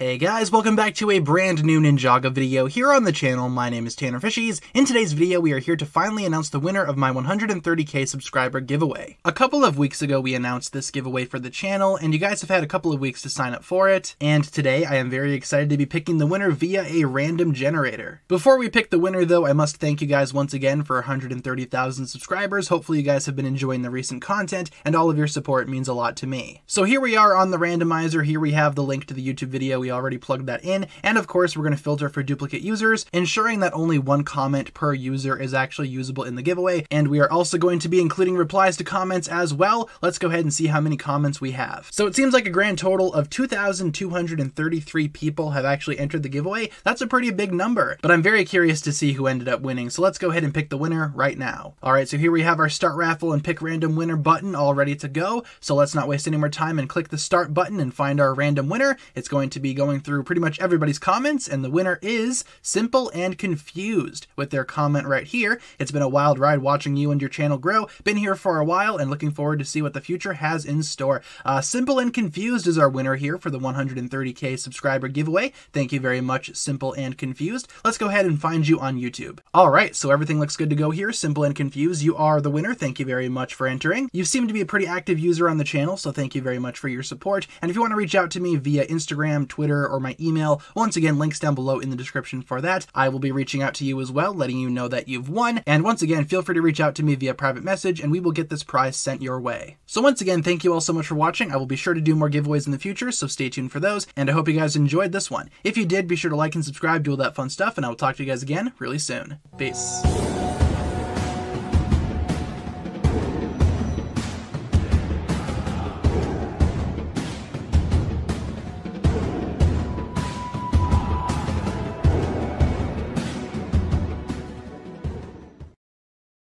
Hey guys, welcome back to a brand new Ninjago video here on the channel. My name is Tanner Fishies. In today's video, we are here to finally announce the winner of my 130k subscriber giveaway. A couple of weeks ago, we announced this giveaway for the channel, and you guys have had a couple of weeks to sign up for it. And today, I am very excited to be picking the winner via a random generator. Before we pick the winner though, I must thank you guys once again for 130,000 subscribers. Hopefully you guys have been enjoying the recent content, and all of your support means a lot to me. So here we are on the randomizer. Here we have the link to the YouTube video. We already plugged that in, and of course we're going to filter for duplicate users, ensuring that only one comment per user is actually usable in the giveaway, and we are also going to be including replies to comments as well. Let's go ahead and see how many comments we have. So it seems like a grand total of 2,233 people have actually entered the giveaway. That's a pretty big number, but I'm very curious to see who ended up winning, so let's go ahead and pick the winner right now. Alright, so here we have our start raffle and pick random winner button all ready to go, so let's not waste any more time and click the start button and find our random winner. It's going to be going through pretty much everybody's comments, and the winner is Simple and Confused with their comment right here. It's been a wild ride watching you and your channel grow. Been here for a while and looking forward to see what the future has in store. Simple and Confused is our winner here for the 130k subscriber giveaway. Thank you very much, Simple and Confused. Let's go ahead and find you on YouTube. Alright, so everything looks good to go here. Simple and Confused, you are the winner. Thank you very much for entering. You seem to be a pretty active user on the channel, so thank you very much for your support. And if you want to reach out to me via Instagram, Twitter, or my email, once again, links down below in the description for that. I will be reaching out to you as well, letting you know that you've won, and once again, feel free to reach out to me via private message, and we will get this prize sent your way. So once again, thank you all so much for watching. I will be sure to do more giveaways in the future, so stay tuned for those, and I hope you guys enjoyed this one. If you did, be sure to like and subscribe, do all that fun stuff, and I will talk to you guys again really soon. Peace.